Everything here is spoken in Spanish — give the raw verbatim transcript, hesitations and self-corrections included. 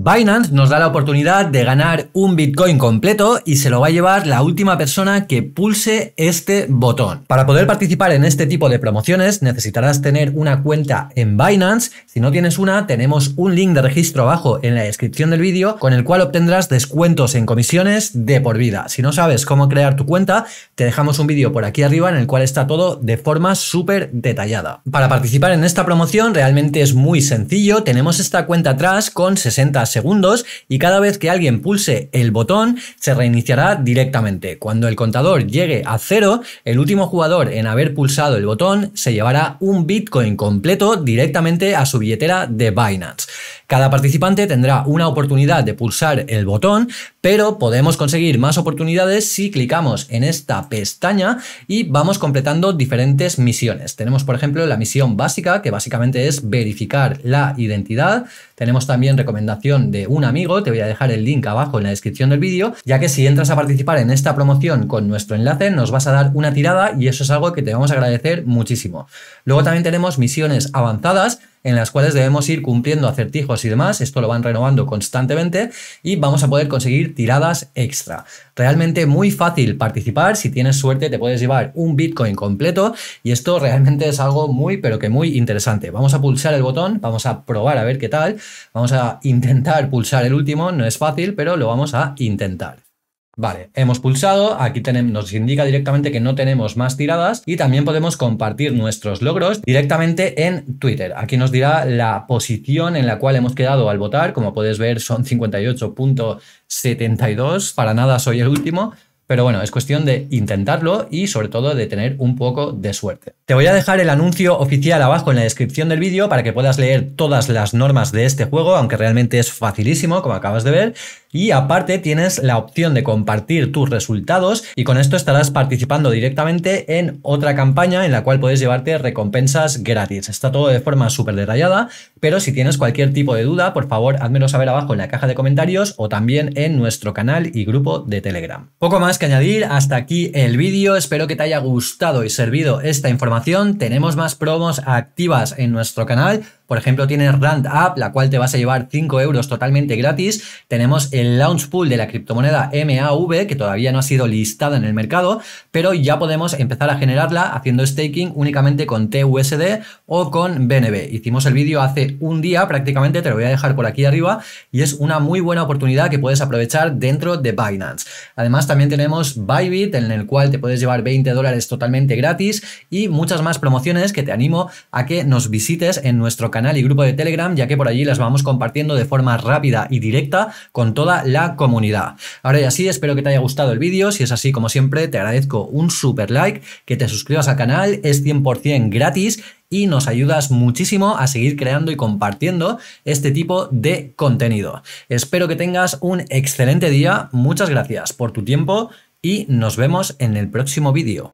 Binance nos da la oportunidad de ganar un Bitcoin completo y se lo va a llevar la última persona que pulse este botón. Para poder participar en este tipo de promociones necesitarás tener una cuenta en Binance. Si no tienes una, tenemos un link de registro abajo en la descripción del vídeo con el cual obtendrás descuentos en comisiones de por vida. Si no sabes cómo crear tu cuenta, te dejamos un vídeo por aquí arriba en el cual está todo de forma súper detallada. Para participar en esta promoción realmente es muy sencillo. Tenemos esta cuenta atrás con sesenta segundos y cada vez que alguien pulse el botón se reiniciará directamente. Cuando el contador llegue a cero, el último jugador en haber pulsado el botón se llevará un Bitcoin completo directamente a su billetera de Binance. Cada participante tendrá una oportunidad de pulsar el botón, pero podemos conseguir más oportunidades si clicamos en esta pestaña y vamos completando diferentes misiones. Tenemos, por ejemplo, la misión básica, que básicamente es verificar la identidad. Tenemos también recomendación de un amigo, te voy a dejar el link abajo en la descripción del vídeo, ya que si entras a participar en esta promoción con nuestro enlace nos vas a dar una tirada y eso es algo que te vamos a agradecer muchísimo. Luego también tenemos misiones avanzadas, en las cuales debemos ir cumpliendo acertijos y demás, esto lo van renovando constantemente y vamos a poder conseguir tiradas extra. Realmente muy fácil participar, si tienes suerte te puedes llevar un Bitcoin completo y esto realmente es algo muy pero que muy interesante. Vamos a pulsar el botón, vamos a probar a ver qué tal, vamos a intentar pulsar el último, no es fácil pero lo vamos a intentar. Vale, hemos pulsado, aquí tenemos, nos indica directamente que no tenemos más tiradas y también podemos compartir nuestros logros directamente en Twitter. Aquí nos dirá la posición en la cual hemos quedado al votar, como podéis ver son cincuenta y ocho punto setenta y dos, para nada soy el último. Pero bueno, es cuestión de intentarlo y sobre todo de tener un poco de suerte. Te voy a dejar el anuncio oficial abajo en la descripción del vídeo para que puedas leer todas las normas de este juego, aunque realmente es facilísimo, como acabas de ver. Y aparte tienes la opción de compartir tus resultados y con esto estarás participando directamente en otra campaña en la cual puedes llevarte recompensas gratis. Está todo de forma súper detallada, pero si tienes cualquier tipo de duda, por favor, házmelo saber abajo en la caja de comentarios o también en nuestro canal y grupo de Telegram. Poco más que añadir, hasta aquí el vídeo, espero que te haya gustado y servido esta información. Tenemos más promos activas en nuestro canal, por ejemplo tienes RandApp, la cual te vas a llevar cinco euros totalmente gratis. Tenemos el launch pool de la criptomoneda M A V, que todavía no ha sido listada en el mercado, pero ya podemos empezar a generarla haciendo staking únicamente con T U S D o con B N B. Hicimos el vídeo hace un día prácticamente, te lo voy a dejar por aquí arriba y es una muy buena oportunidad que puedes aprovechar dentro de Binance. Además también tenemos Bybit, en el cual te puedes llevar veinte dólares totalmente gratis y muchas más promociones que te animo a que nos visites en nuestro canal y grupo de Telegram, ya que por allí las vamos compartiendo de forma rápida y directa con toda la comunidad. Ahora ya sí, espero que te haya gustado el vídeo, si es así como siempre te agradezco un super like, que te suscribas al canal, es cien por cien gratis y nos ayudas muchísimo a seguir creando y compartiendo este tipo de contenido. Espero que tengas un excelente día, muchas gracias por tu tiempo y nos vemos en el próximo vídeo.